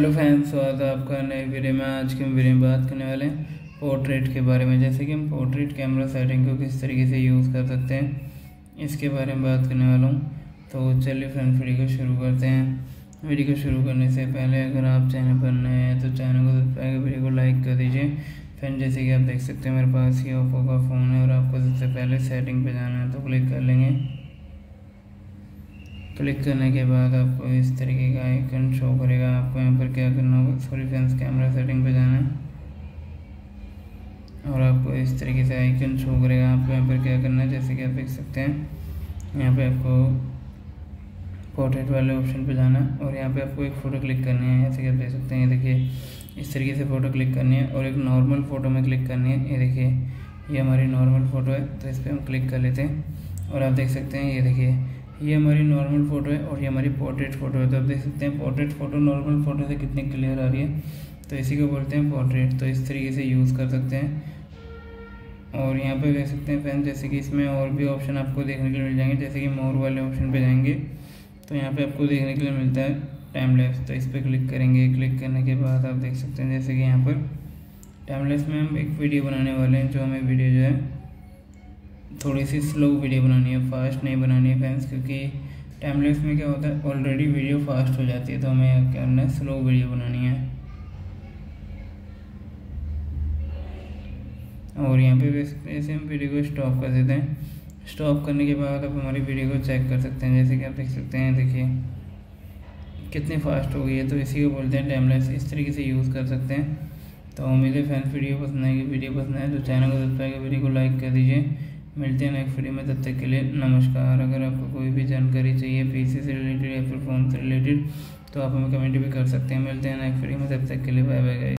Hello friends, स्वागत है आपका नए वीडियो में। आज के वीडियो में बात करने वाले हैं पोर्ट्रेट के बारे में, जैसे कि हम पोर्ट्रेट कैमरा सेटिंग को किस तरीके से यूज़ कर सकते हैं इसके बारे में बात करने वाला हूँ। तो चलिए फ्रेंड्स, वीडियो को शुरू करते हैं। वीडियो को शुरू करने से पहले अगर आप चैनल पर नए हैं तो चैनल को सब्सक्राइब, वीडियो को लाइक कर दीजिए। फ्रेंड, जैसे कि आप देख सकते हैं मेरे पास ये ओप्पो का फ़ोन है और आपको सबसे पहले सेटिंग पर जाना है तो क्लिक कर लेंगे। क्लिक करने के बाद आपको इस तरीके का आइकन शो करेगा। आपको यहाँ पर क्या करना होगा, सॉरी फ्रेंड्स, कैमरा सेटिंग पे जाना है और आपको इस तरीके से आइकन शो करेगा। आपको यहाँ पर क्या करना है, जैसे कि आप देख सकते हैं यहाँ पे आपको पोर्ट्रेट वाले ऑप्शन पे जाना है और यहाँ पे आपको एक फ़ोटो क्लिक करनी है। जैसे कि आप देख सकते हैं, ये देखिए इस तरीके से फ़ोटो क्लिक करनी है और एक नॉर्मल फ़ोटो में क्लिक करनी है। ये देखिए ये हमारी नॉर्मल फ़ोटो है तो इस पर हम क्लिक कर लेते हैं और आप देख सकते हैं, ये देखिए ये हमारी नॉर्मल फ़ोटो है और ये हमारी पोर्ट्रेट फ़ोटो है। तो आप देख सकते हैं पोर्ट्रेट फ़ोटो नॉर्मल फ़ोटो से कितनी क्लियर आ रही है, तो इसी को बोलते हैं पोर्ट्रेट। तो इस तरीके से यूज़ कर सकते हैं। और यहाँ पे देख सकते हैं फ्रेंड्स, जैसे कि इसमें और भी ऑप्शन आपको देखने के लिए मिल जाएंगे। जैसे कि मोर वाले ऑप्शन पर जाएंगे तो यहाँ पर आपको देखने के लिए मिलता है टाइम लैप्स, तो इस पर क्लिक करेंगे। क्लिक करने के बाद आप देख सकते हैं, जैसे कि यहाँ पर टाइम लैप्स में हम एक वीडियो बनाने वाले हैं। जो हमें वीडियो जो है थोड़ी सी स्लो वीडियो बनानी है, फास्ट नहीं बनानी है फ्रेंड्स, क्योंकि टाइम लैप्स में क्या होता है ऑलरेडी वीडियो फास्ट हो जाती है। तो हमें क्या करना है, स्लो वीडियो बनानी है। और यहाँ पे वैसे हम वीडियो को स्टॉप कर देते हैं। स्टॉप करने के बाद आप हमारी वीडियो को चेक कर सकते हैं। जैसे कि आप देख सकते हैं, देखिए कितनी फास्ट हो गई है, तो इसी को बोलते हैं टाइम लैप्स। इस तरीके से यूज़ कर सकते हैं। तो उम्मीद है फ्रेंड्स वीडियो पसंद आएगी। वीडियो पसंद आए तो चैनल को सब्सक्राइब, वीडियो को लाइक कर दीजिए। मिलते हैं नेक्स्ट वीडियो में, तब तक के लिए नमस्कार। अगर आपको कोई भी जानकारी चाहिए पीसी से रिलेटेड या फिर फोन से रिलेटेड तो आप हमें कमेंट भी कर सकते हैं। मिलते हैं नेक्स्ट वीडियो में, तब तक के लिए बाय बाय गाइस।